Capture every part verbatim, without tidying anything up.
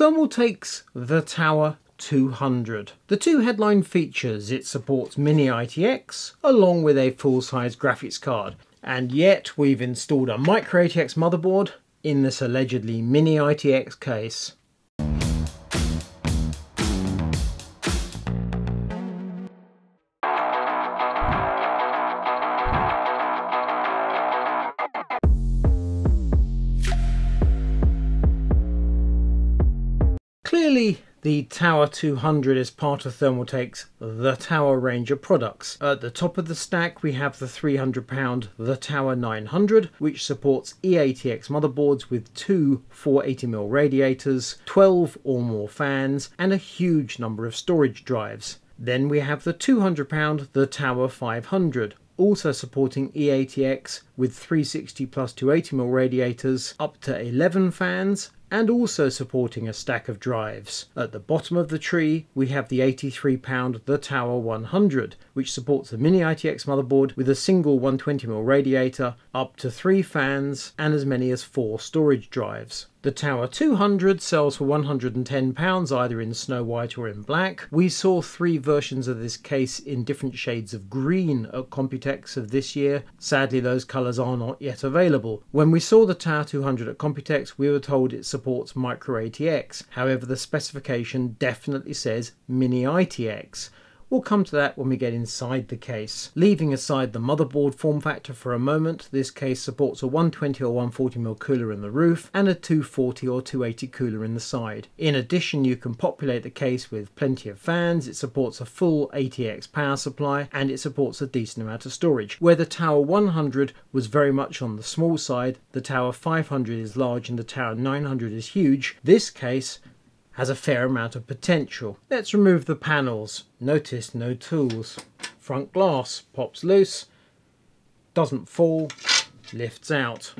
Thermaltake's The Tower two hundred. The two headline features: it supports Mini I T X along with a full-size graphics card, and yet we've installed a Micro A T X motherboard in this allegedly Mini I T X case. Clearly, the Tower two hundred is part of Thermaltake's The Tower range of products. At the top of the stack we have the three hundred pound The Tower nine hundred, which supports E A T X motherboards with two four eighty millimeter radiators, twelve or more fans, and a huge number of storage drives. Then we have the two hundred pound The Tower five hundred, also supporting E A T X with three sixty plus two eighty millimeter radiators, up to eleven fans, and also supporting a stack of drives. At the bottom of the tree we have the eighty-three pound The Tower one hundred, which supports a Mini I T X motherboard with a single one twenty millimeter radiator, up to three fans, and as many as four storage drives. The Tower two hundred sells for one hundred and ten pounds either in snow white or in black. We saw three versions of this case in different shades of green at Computex of this year. Sadly, those colours are not yet available. When we saw the Tower two hundred at Computex, we were told it supports Micro A T X. However, the specification definitely says Mini I T X. We'll come to that when we get inside the case. Leaving aside the motherboard form factor for a moment, this case supports a one twenty or one forty millimeter cooler in the roof and a two forty or two eighty cooler in the side. In addition, you can populate the case with plenty of fans, it supports a full A T X power supply, and it supports a decent amount of storage. Where the Tower one hundred was very much on the small side, the Tower five hundred is large and the Tower nine hundred is huge, this case has a fair amount of potential. Let's remove the panels. Notice no tools. Front glass pops loose, doesn't fall, lifts out.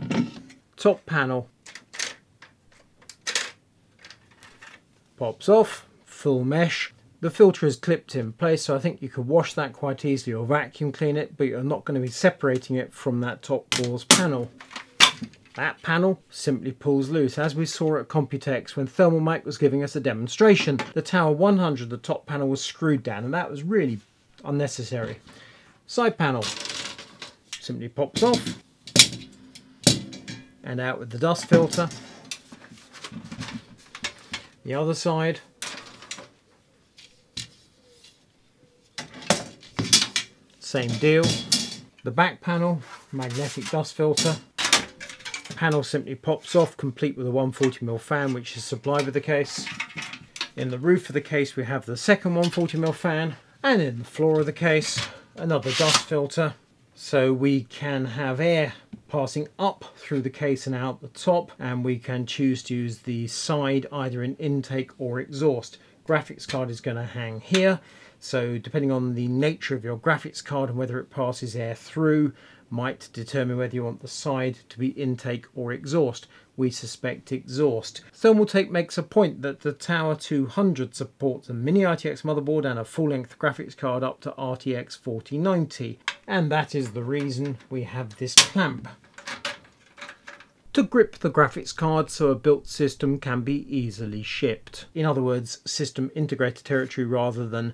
Top panel pops off, full mesh. The filter is clipped in place, so I think you could wash that quite easily or vacuum clean it, but you're not going to be separating it from that top doors panel. That panel simply pulls loose, as we saw at Computex when Thermaltake was giving us a demonstration. The Tower one hundred, the top panel was screwed down, and that was really unnecessary. Side panel simply pops off, and out with the dust filter. The other side same deal. The back panel, magnetic dust filter. Panel simply pops off, complete with a one forty millimeter fan, which is supplied with the case. In the roof of the case we have the second one forty millimeter fan, and in the floor of the case another dust filter, so we can have air passing up through the case and out the top, and we can choose to use the side either in intake or exhaust. Graphics card is going to hang here, so depending on the nature of your graphics card and whether it passes air through might determine whether you want the side to be intake or exhaust. We suspect exhaust. Thermaltake makes a point that the Tower two hundred supports a Mini I T X motherboard and a full-length graphics card up to R T X forty ninety, and that is the reason we have this clamp to grip the graphics card so a built system can be easily shipped. In other words, system integrator territory rather than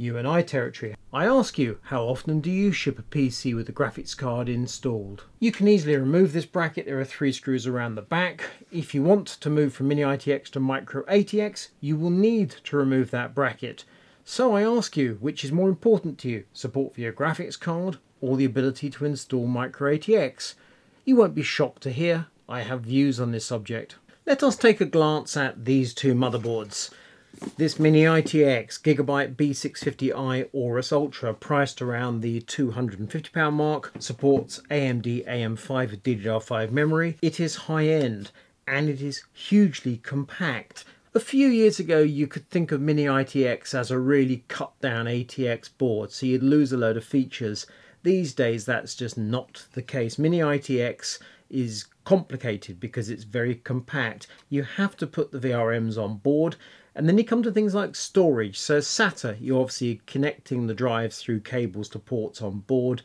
you and I territory. I ask you, how often do you ship a P C with a graphics card installed? You can easily remove this bracket. There are three screws around the back. If you want to move from Mini I T X to Micro A T X, you will need to remove that bracket. So I ask you, which is more important to you? Support for your graphics card or the ability to install Micro A T X? You won't be shocked to hear I have views on this subject. Let us take a glance at these two motherboards. This Mini I T X Gigabyte B six fifty i Aorus Ultra, priced around the two hundred and fifty pound mark, supports A M D A M five D D R five memory. It is high-end and it is hugely compact. A few years ago you could think of Mini I T X as a really cut-down A T X board, so you'd lose a load of features. These days that's just not the case. Mini I T X is complicated because it's very compact. You have to put the V R Ms on board. And then you come to things like storage. So SATA, you're obviously connecting the drives through cables to ports on board.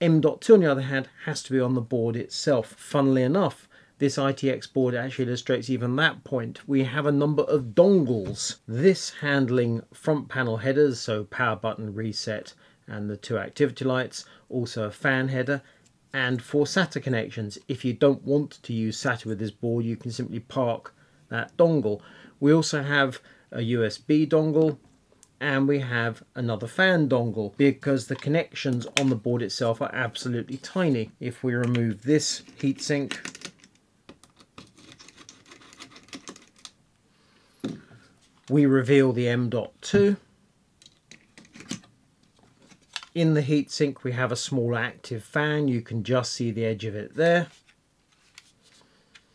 M dot two, on the other hand, has to be on the board itself. Funnily enough, This I T X board actually illustrates even that point. We have a number of dongles. This handling front panel headers, so power button, reset, and the two activity lights, also a fan header, and for SATA connections. If you don't want to use SATA with this board, you can simply park that dongle. We also have a U S B dongle, and we have another fan dongle, because the connections on the board itself are absolutely tiny. If we remove this heatsink, we reveal the M dot two. In the heatsink we have a small active fan, you can just see the edge of it there.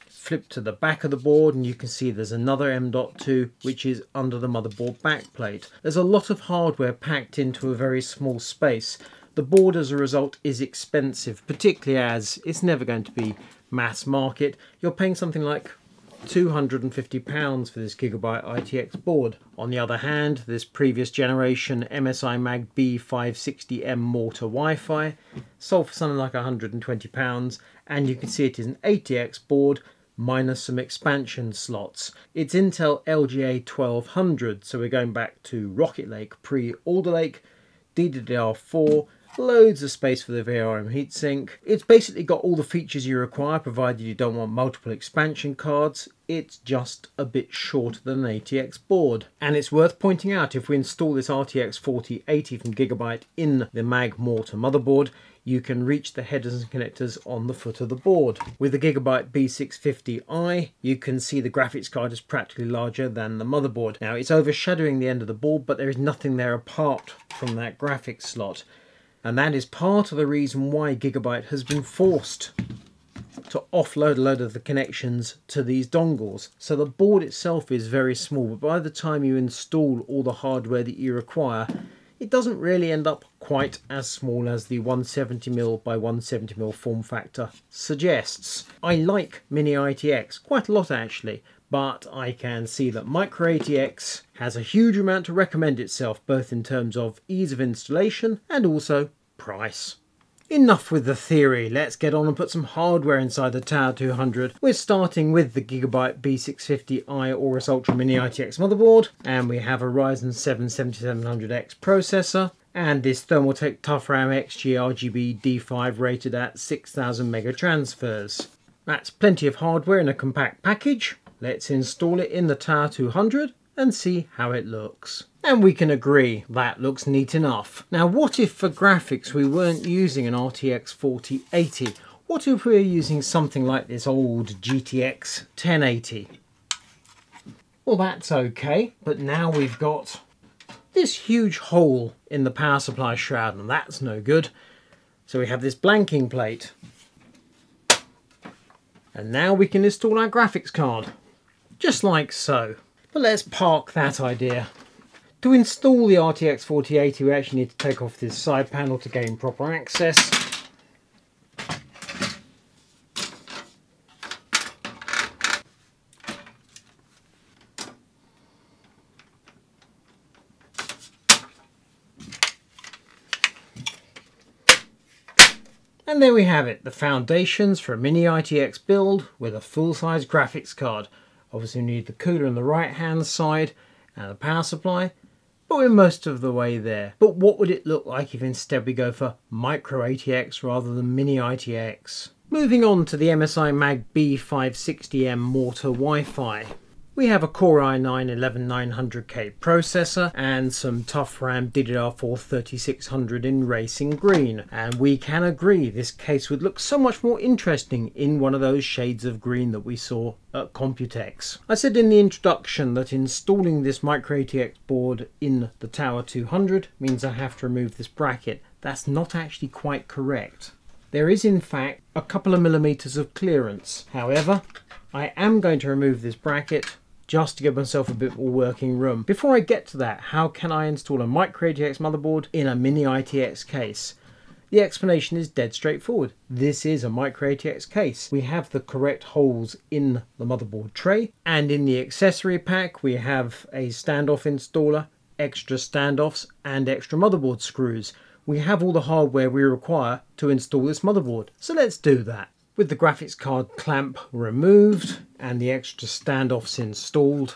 Flip to the back of the board and you can see there's another M dot two which is under the motherboard backplate. There's a lot of hardware packed into a very small space. The board as a result is expensive, particularly as it's never going to be mass market. You're paying something like two hundred and fifty pounds for this Gigabyte I T X board. On the other hand, this previous generation M S I MAG B five sixty M Mortar WiFi sold for something like one hundred and twenty pounds, and you can see it is an A T X board minus some expansion slots. It's Intel L G A twelve hundred, so we're going back to Rocket Lake, pre-Alder Lake, D D R four, loads of space for the V R M heatsink. It's basically got all the features you require, provided you don't want multiple expansion cards. It's just a bit shorter than an A T X board. And it's worth pointing out, if we install this R T X forty eighty from Gigabyte in the MAG Mortar motherboard, you can reach the headers and connectors on the foot of the board. With the Gigabyte B six fifty i, you can see the graphics card is practically larger than the motherboard. Now, it's overshadowing the end of the board, but there is nothing there apart from that graphics slot. And that is part of the reason why Gigabyte has been forced to offload a load of the connections to these dongles. So the board itself is very small, but by the time you install all the hardware that you require, it doesn't really end up quite as small as the one seventy millimeter by one seventy millimeter form factor suggests. I like Mini I T X quite a lot actually, but I can see that Micro A T X has a huge amount to recommend itself, both in terms of ease of installation and also price. Enough with the theory, let's get on and put some hardware inside the Tower two hundred. We're starting with the Gigabyte B six fifty i Aorus Ultra Mini I T X motherboard, and we have a Ryzen seven seventy-seven hundred X processor, and this Thermaltake ToughRam X G R G B D five rated at six thousand mega transfers. That's plenty of hardware in a compact package. Let's install it in the Tower two hundred and see how it looks. And we can agree, that looks neat enough. Now, what if for graphics we weren't using an R T X forty eighty? What if we were using something like this old G T X ten eighty? Well, that's okay, but now we've got this huge hole in the power supply shroud, and that's no good. So we have this blanking plate. And now we can install our graphics card, just like so. But let's park that idea. To install the R T X forty eighty, we actually need to take off this side panel to gain proper access. And there we have it, the foundations for a Mini I T X build with a full-size graphics card. Obviously we need the cooler on the right-hand side and the power supply, but we're most of the way there. But what would it look like if instead we go for Micro A T X rather than Mini I T X? Moving on to the M S I MAG B five sixty M Mortar WiFi. We have a Core i nine eleven nine hundred K processor and some ToughRam D D R four thirty-six hundred in racing green. And we can agree this case would look so much more interesting in one of those shades of green that we saw at Computex. I said in the introduction that installing this Micro A T X board in the Tower two hundred means I have to remove this bracket. That's not actually quite correct. There is in fact a couple of millimeters of clearance. However, I am going to remove this bracket just to give myself a bit more working room. Before I get to that, how can I install a Micro A T X motherboard in a Mini I T X case? The explanation is dead straightforward. This is a Micro A T X case. We have the correct holes in the motherboard tray, and in the accessory pack we have a standoff installer, extra standoffs and extra motherboard screws. We have all the hardware we require to install this motherboard, so let's do that. With the graphics card clamp removed and the extra standoffs installed,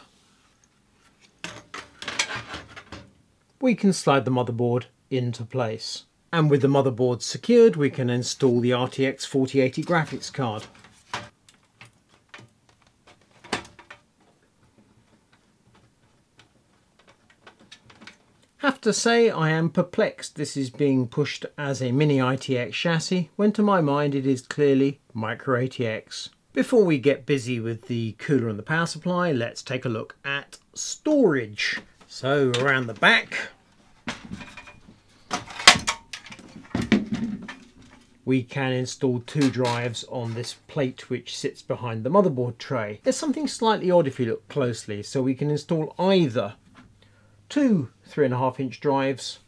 we can slide the motherboard into place. And with the motherboard secured, we can install the R T X forty eighty graphics card. Have to say, I am perplexed this is being pushed as a Mini I T X chassis, when to my mind it is clearly Micro A T X. Before we get busy with the cooler and the power supply, let's take a look at storage. So around the back, we can install two drives on this plate which sits behind the motherboard tray. There's something slightly odd if you look closely, so we can install either two three and a half inch drives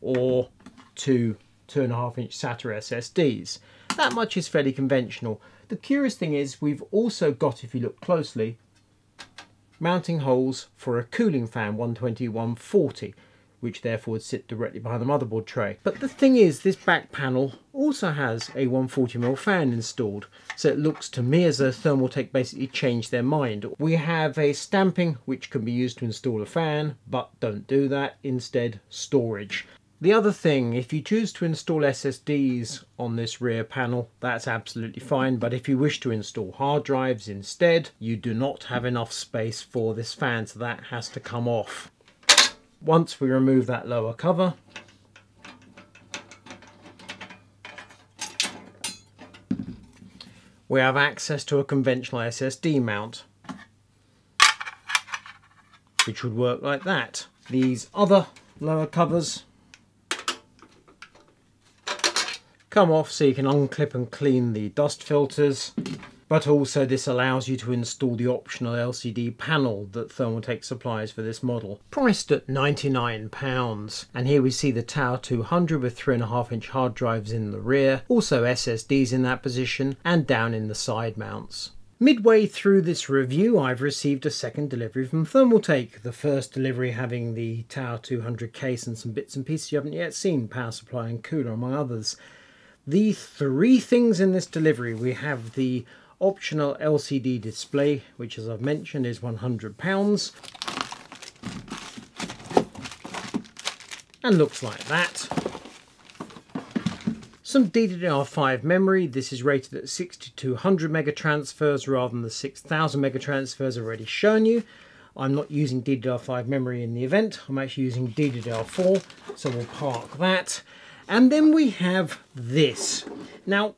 or two two and a half inch SATA S S Ds. That much is fairly conventional. The curious thing is we've also got, if you look closely, mounting holes for a cooling fan one twenty, one forty, which therefore would sit directly behind the motherboard tray. But the thing is, this back panel also has a one forty millimeter fan installed, so it looks to me as though Thermaltake basically changed their mind. We have a stamping which can be used to install a fan, but don't do that, instead storage. The other thing, if you choose to install S S Ds on this rear panel, that's absolutely fine, but if you wish to install hard drives instead, you do not have enough space for this fan, so that has to come off. Once we remove that lower cover, we have access to a conventional S S D mount, which would work like that. These other lower covers come off so you can unclip and clean the dust filters, but also this allows you to install the optional L C D panel that Thermaltake supplies for this model. Priced at ninety-nine pounds. And here we see the Tower two hundred with three and a half inch hard drives in the rear, also S S Ds in that position and down in the side mounts. Midway through this review, I've received a second delivery from Thermaltake, the first delivery having the Tower two hundred case and some bits and pieces you haven't yet seen, power supply and cooler among others. The three things in this delivery, we have the optional L C D display, which as I've mentioned is one hundred pounds and looks like that. Some D D R five memory, this is rated at sixty-two hundred megatransfers rather than the six thousand megatransfers already shown you. I'm not using D D R five memory in the event, I'm actually using D D R four, so we'll park that. And then we have this. Now,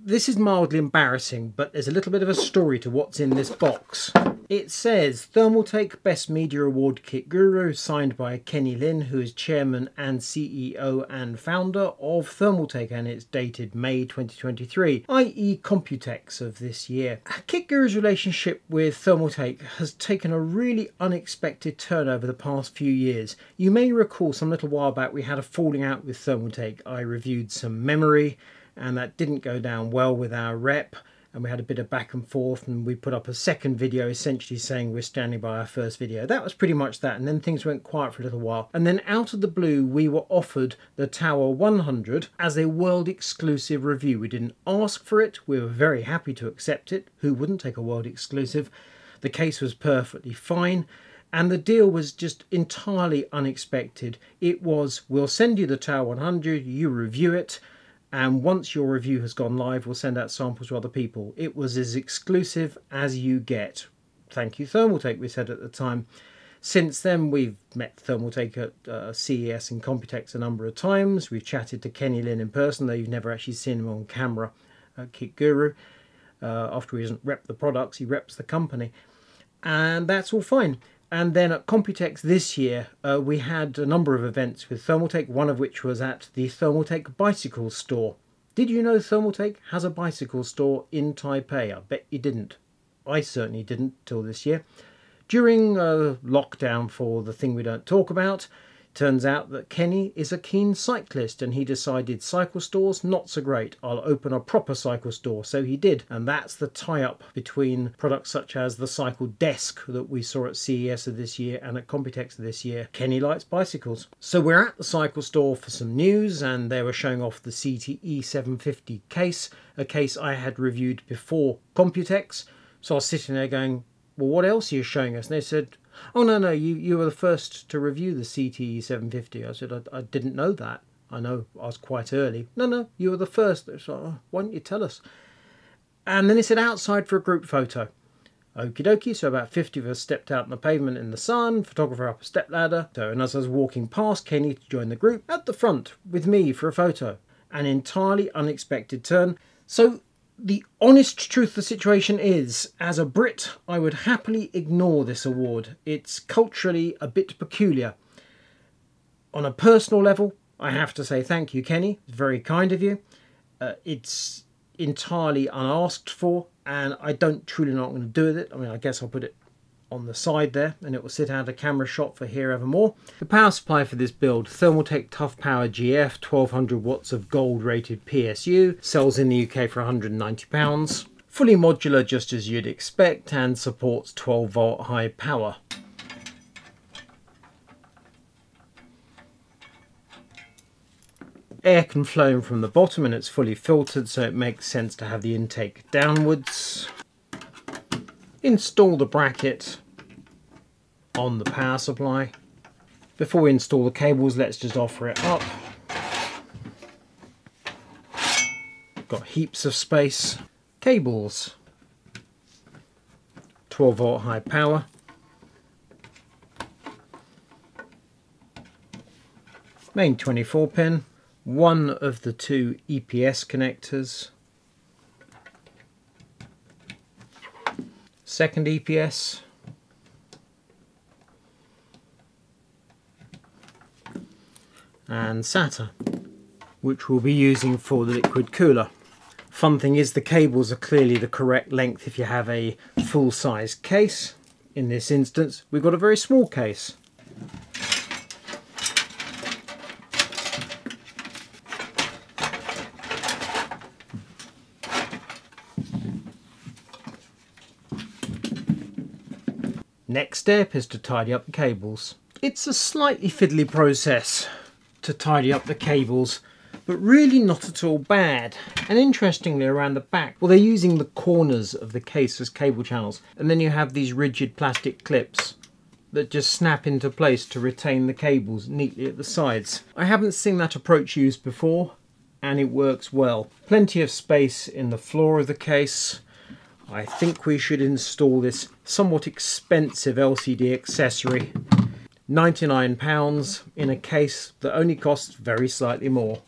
this is mildly embarrassing, but there's a little bit of a story to what's in this box. It says, Thermaltake Best Media Award Kit Guru, signed by Kenny Lin, who is chairman and C E O and founder of Thermaltake, and it's dated May twenty twenty-three, that is Computex of this year. Kit Guru's relationship with Thermaltake has taken a really unexpected turn over the past few years. You may recall some little while back we had a falling out with Thermaltake. I reviewed some memory, and that didn't go down well with our rep, and we had a bit of back and forth, and we put up a second video essentially saying we're standing by our first video. That was pretty much that, and then things went quiet for a little while, and then out of the blue we were offered the Tower one hundred as a world exclusive review. We didn't ask for it, we were very happy to accept it. Who wouldn't take a world exclusive? The case was perfectly fine, and the deal was just entirely unexpected. It was, we'll send you the Tower one hundred, you review it, and once your review has gone live, we'll send out samples to other people. It was as exclusive as you get. Thank you, Thermaltake, we said at the time. Since then, we've met Thermaltake at uh, C E S and Computex a number of times. We've chatted to Kenny Lin in person, though you've never actually seen him on camera at Kit Guru. Uh, after he doesn't rep the products, he reps the company. And that's all fine. And then at Computex this year, uh, we had a number of events with Thermaltake, one of which was at the Thermaltake bicycle store. Did you know Thermaltake has a bicycle store in Taipei? I bet you didn't. I certainly didn't till this year. During uh, lockdown for the thing we don't talk about, Turns out that Kenny is a keen cyclist and he decided cycle stores not so great, I'll open a proper cycle store. So he did, and that's the tie-up between products such as the cycle desk that we saw at C E S of this year and at Computex this year. Kenny likes bicycles. So we're at the cycle store for some news, and they were showing off the C T E seven fifty case, a case I had reviewed before Computex. So I was sitting there going, well, what else are you showing us? And they said, oh, no, no, you, you were the first to review the C T E seven fifty. I said, I, I didn't know that. I know I was quite early. No, no, you were the first. They said, oh, why don't you tell us? And then they said, outside for a group photo. Okie dokie, so about fifty of us stepped out on the pavement in the sun, photographer up a step ladder. So, and as I was walking past Kenny to join the group, at the front with me for a photo. An entirely unexpected turn. So the honest truth of the situation is, as a Brit, I would happily ignore this award. It's culturally a bit peculiar. On a personal level, I have to say thank you, Kenny. It's very kind of you. Uh, it's entirely unasked for, and I don't truly know what I'm going to do with it. I mean, I guess I'll put it on the side there, and it will sit out a camera shot for here evermore. The power supply for this build, Thermaltake Toughpower G F, twelve hundred watts of gold rated P S U, sells in the U K for one hundred and ninety pounds. Fully modular, just as you'd expect, and supports twelve volt high power. Air can flow in from the bottom, and it's fully filtered, so it makes sense to have the intake downwards. Install the bracket on the power supply. Before we install the cables, let's just offer it up. Got heaps of space. Cables, twelve volt high power. Main twenty-four pin, one of the two E P S connectors. Second E P S, and SATA, which we'll be using for the liquid cooler. Fun thing is, the cables are clearly the correct length if you have a full-size case. In this instance, we've got a very small case. Next step is to tidy up the cables. It's a slightly fiddly process to tidy up the cables, but really not at all bad. And interestingly, around the back, well, they're using the corners of the case as cable channels, and then you have these rigid plastic clips that just snap into place to retain the cables neatly at the sides. I haven't seen that approach used before, and it works well. Plenty of space in the floor of the case. I think we should install this somewhat expensive L C D accessory. ninety-nine pounds in a case that only costs very slightly more.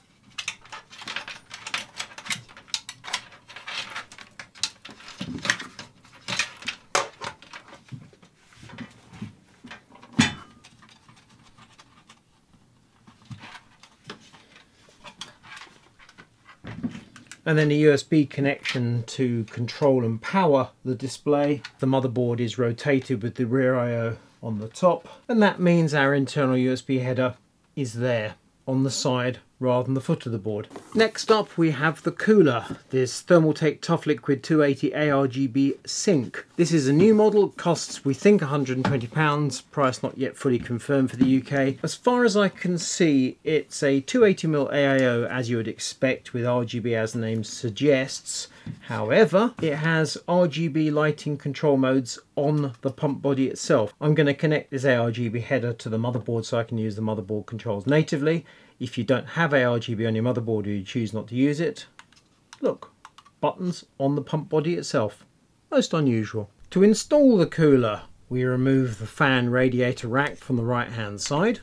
And then a U S B connection to control and power the display. The motherboard is rotated with the rear I O on the top, and that means our internal U S B header is there on the side rather than the foot of the board. Next up, we have the cooler, this Thermaltake Tough Liquid two eighty A R G B Sync. This is a new model, costs we think one hundred and twenty pounds, price not yet fully confirmed for the U K. As far as I can see, it's a two eighty millimeter A I O, as you would expect, with R G B as the name suggests. However, it has R G B lighting control modes on the pump body itself. I'm going to connect this A R G B header to the motherboard so I can use the motherboard controls natively. If you don't have A R G B on your motherboard or you choose not to use it, look, buttons on the pump body itself. Most unusual. To install the cooler, we remove the fan radiator rack from the right hand side.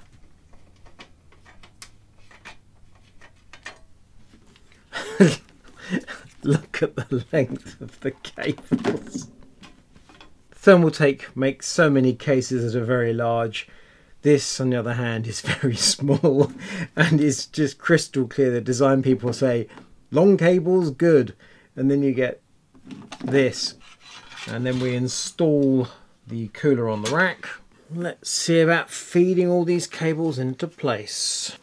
Look at the length of the cables. Thermaltake makes so many cases that are very large. This, on the other hand, is very small, and it's just crystal clear that design people say, long cables, good. And then you get this. And then we install the cooler on the rack. Let's see about feeding all these cables into place.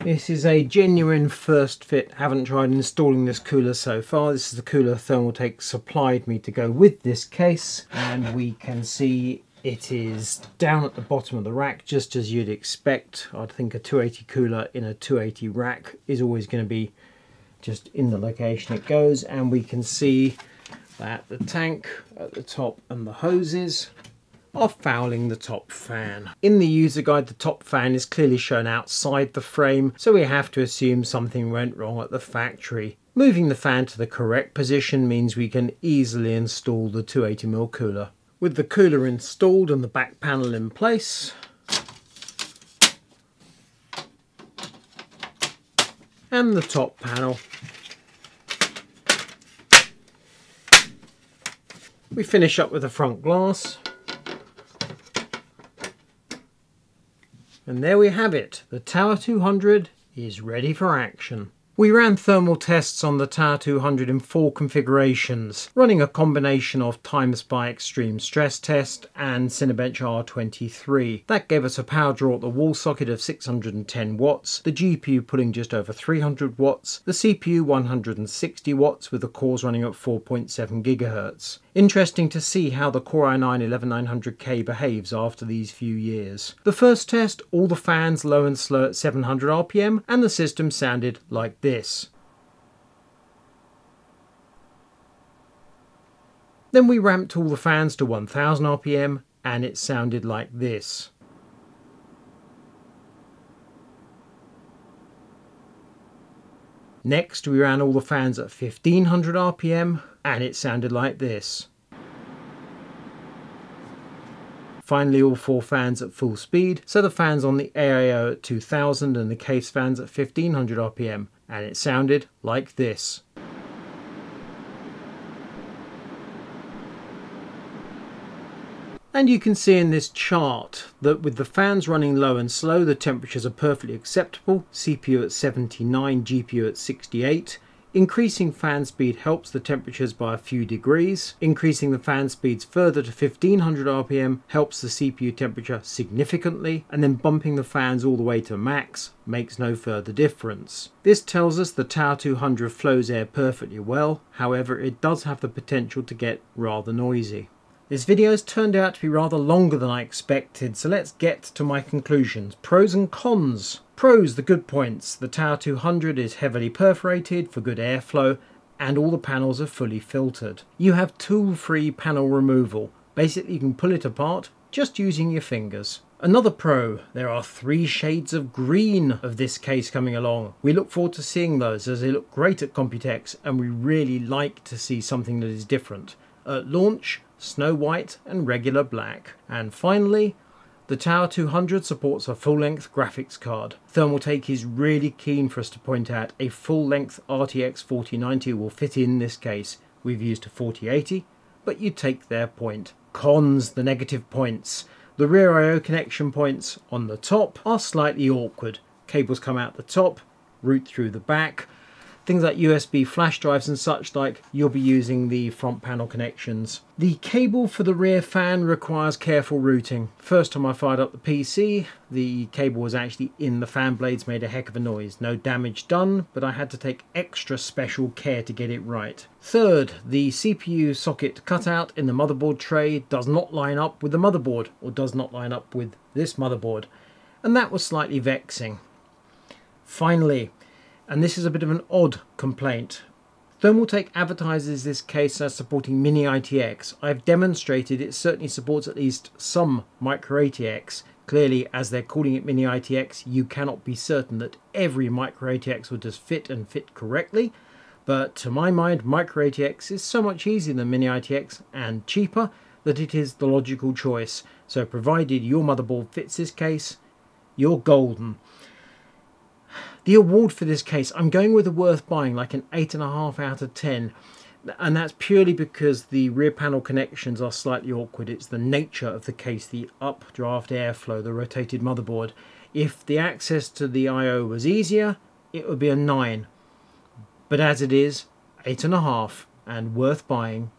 This is a genuine first fit. Haven't tried installing this cooler so far. This is the cooler Thermaltake supplied me to go with this case, and we can see it is down at the bottom of the rack, just as you'd expect. I'd think a two eighty cooler in a two eighty rack is always going to be just in the location it goes, and we can see that the tank at the top and the hoses are fouling the top fan. In the user guide, the top fan is clearly shown outside the frame, so we have to assume something went wrong at the factory. Moving the fan to the correct position means we can easily install the two eighty millimeter cooler. With the cooler installed and the back panel in place, and the top panel, we finish up with the front glass. And there we have it, the Tower two hundred is ready for action. We ran thermal tests on the Tower two hundred in four configurations, running a combination of Time Spy Extreme Stress Test and Cinebench R twenty-three. That gave us a power draw at the wall socket of six hundred ten watts, the G P U pulling just over three hundred watts, the C P U one hundred sixty watts with the cores running at four point seven gigahertz. Interesting to see how the Core i nine eleven nine hundred K behaves after these few years. The first test, all the fans low and slow at seven hundred R P M, and the system sounded like this. Then we ramped all the fans to one thousand R P M, and it sounded like this. Next, we ran all the fans at fifteen hundred R P M, and it sounded like this. Finally, all four fans at full speed, so the fans on the A I O at two thousand and the case fans at fifteen hundred R P M, and it sounded like this. And you can see in this chart that with the fans running low and slow, the temperatures are perfectly acceptable, C P U at seventy-nine, G P U at sixty-eight. Increasing fan speed helps the temperatures by a few degrees. Increasing the fan speeds further to fifteen hundred R P M helps the C P U temperature significantly, and then bumping the fans all the way to max makes no further difference. This tells us the Tower two hundred flows air perfectly well, however it does have the potential to get rather noisy. This video has turned out to be rather longer than I expected, so let's get to my conclusions. Pros and cons. Pros, the good points. The Tower two hundred is heavily perforated for good airflow, and all the panels are fully filtered. You have tool-free panel removal. Basically, you can pull it apart just using your fingers. Another pro, there are three shades of green of this case coming along. We look forward to seeing those, as they look great at Computex, and we really like to see something that is different. At launch, Snow White and regular black. And finally, the Tower two hundred supports a full-length graphics card. Thermaltake is really keen for us to point out a full-length R T X forty ninety will fit in this case. We've used a forty eighty, but you take their point. Cons, the negative points. The rear I O connection points on the top are slightly awkward. Cables come out the top, route through the back. Things like U S B flash drives and such like, you'll be using the front panel connections. The cable for the rear fan requires careful routing. First time I fired up the P C, the cable was actually in the fan blades, made a heck of a noise. No damage done, but I had to take extra special care to get it right. Third, the C P U socket cutout in the motherboard tray does not line up with the motherboard, or does not line up with this motherboard. And that was slightly vexing. Finally, and this is a bit of an odd complaint, Thermaltake advertises this case as supporting Mini I T X. I've demonstrated it certainly supports at least some Micro A T X. Clearly, as they're calling it Mini I T X, you cannot be certain that every Micro A T X will just fit and fit correctly. But to my mind, Micro A T X is so much easier than Mini I T X and cheaper that it is the logical choice. So provided your motherboard fits this case, you're golden. The award for this case, I'm going with a worth buying, like an eight point five out of ten. And that's purely because the rear panel connections are slightly awkward. It's the nature of the case, the updraft airflow, the rotated motherboard. If the access to the I O was easier, it would be a nine, but as it is, eight and a half, and worth buying.